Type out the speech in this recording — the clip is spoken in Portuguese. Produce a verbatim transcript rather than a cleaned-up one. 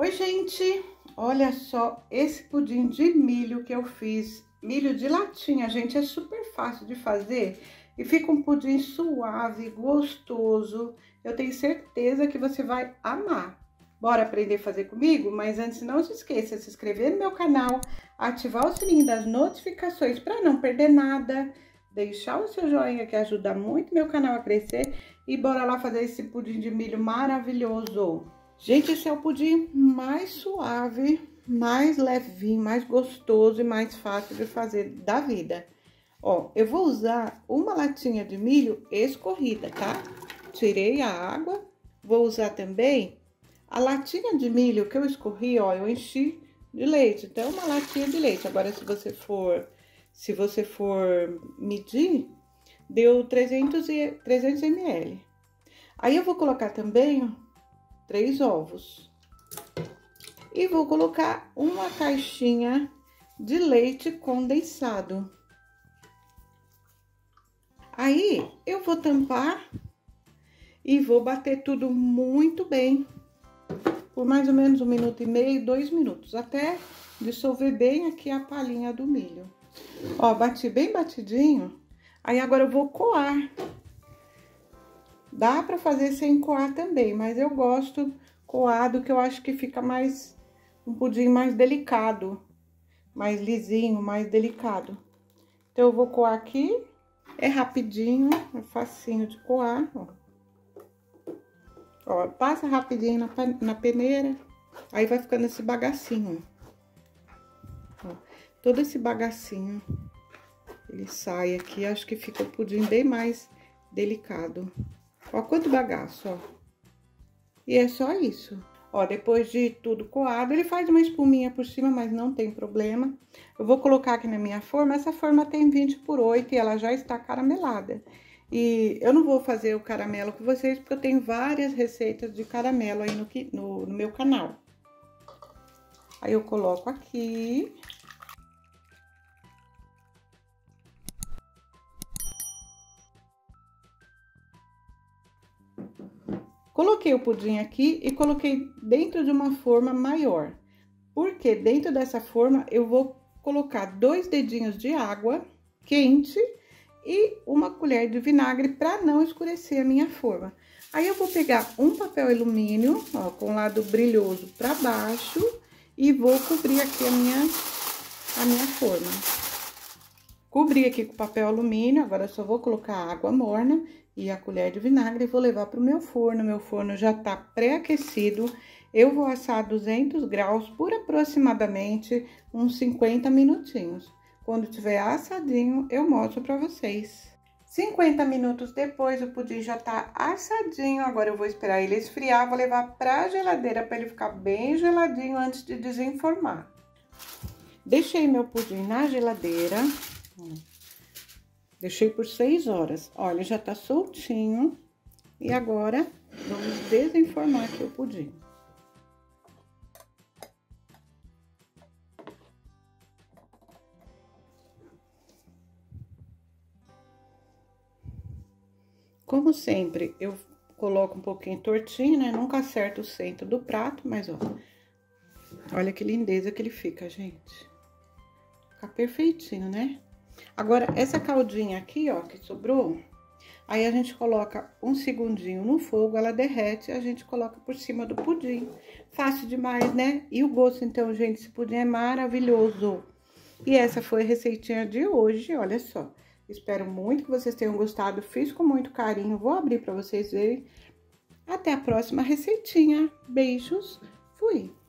Oi, gente! Olha só esse pudim de milho que eu fiz. Milho de latinha, gente, é super fácil de fazer e fica um pudim suave, gostoso. Eu tenho certeza que você vai amar. Bora aprender a fazer comigo? Mas antes, não se esqueça de se inscrever no meu canal, ativar o sininho das notificações para não perder nada, deixar o seu joinha que ajuda muito meu canal a crescer e bora lá fazer esse pudim de milho maravilhoso. Gente, esse é o pudim mais suave, mais levinho, mais gostoso e mais fácil de fazer da vida. Ó, eu vou usar uma latinha de milho escorrida, tá? Tirei a água. Vou usar também a latinha de milho que eu escorri, ó, eu enchi de leite. Então, uma latinha de leite. Agora, se você for, se você for medir, deu trezentos, trezentos mililitros. Aí, eu vou colocar também, ó, três ovos. E vou colocar uma caixinha de leite condensado. Aí, eu vou tampar e vou bater tudo muito bem. Por mais ou menos um minuto e meio, dois minutos. Até dissolver bem aqui a palhinha do milho. Ó, bati bem batidinho. Aí, agora eu vou coar. Dá pra fazer sem coar também, mas eu gosto coado, que eu acho que fica mais, um pudim mais delicado, mais lisinho, mais delicado. Então, eu vou coar aqui, é rapidinho, é facinho de coar, ó. Ó, passa rapidinho na, na peneira, aí vai ficando esse bagacinho, ó. Todo esse bagacinho, ele sai aqui, acho que fica o pudim bem mais delicado. Ó, quanto bagaço, ó. E é só isso. Ó, depois de tudo coado, ele faz uma espuminha por cima, mas não tem problema. Eu vou colocar aqui na minha forma. Essa forma tem vinte por oito e ela já está caramelada. E eu não vou fazer o caramelo com vocês, porque eu tenho várias receitas de caramelo aí no, no, no meu canal. Aí eu coloco aqui. Coloquei o pudim aqui e coloquei dentro de uma forma maior. Porque dentro dessa forma eu vou colocar dois dedinhos de água quente e uma colher de vinagre para não escurecer a minha forma. Aí eu vou pegar um papel alumínio, ó, com o lado brilhoso para baixo e vou cobrir aqui a minha, a minha forma. Cobri aqui com papel alumínio, agora eu só vou colocar água morna e a colher de vinagre, vou levar para o meu forno. Meu forno já tá pré-aquecido. Eu vou assar a duzentos graus por aproximadamente uns cinquenta minutinhos. Quando tiver assadinho, eu mostro para vocês. cinquenta minutos depois, o pudim já tá assadinho. Agora eu vou esperar ele esfriar, vou levar para a geladeira para ele ficar bem geladinho antes de desenformar. Deixei meu pudim na geladeira. Deixei por seis horas. Olha, já tá soltinho. E agora, vamos desenformar aqui o pudim. Como sempre, eu coloco um pouquinho tortinho, né? Nunca acerto o centro do prato, mas ó. Olha que lindeza que ele fica, gente. Fica perfeitinho, né? Agora, essa caldinha aqui, ó, que sobrou, aí a gente coloca um segundinho no fogo, ela derrete, a gente coloca por cima do pudim. Fácil demais, né? E o gosto, então, gente, esse pudim é maravilhoso. E essa foi a receitinha de hoje, olha só. Espero muito que vocês tenham gostado, fiz com muito carinho, vou abrir pra vocês verem. Até a próxima receitinha. Beijos, fui!